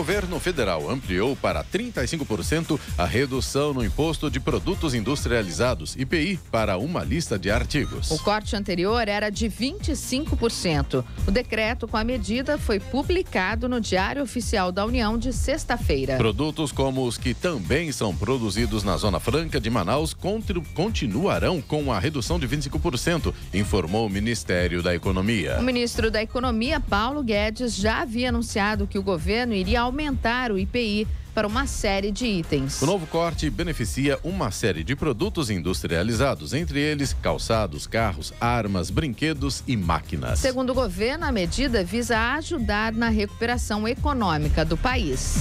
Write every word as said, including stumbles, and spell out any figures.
governo federal ampliou para trinta e cinco por cento a redução no imposto de produtos industrializados, I P I, para uma lista de artigos. O corte anterior era de vinte e cinco por cento. O decreto com a medida foi publicado no Diário Oficial da União de sexta-feira. Produtos como os que também são produzidos na Zona Franca de Manaus continuarão com a redução de vinte e cinco por cento, informou o Ministério da Economia. O ministro da Economia, Paulo Guedes, já havia anunciado que o governo iria aumentar o I P I para uma série de itens. O novo corte beneficia uma série de produtos industrializados, entre eles calçados, carros, armas, brinquedos e máquinas. Segundo o governo, a medida visa ajudar na recuperação econômica do país.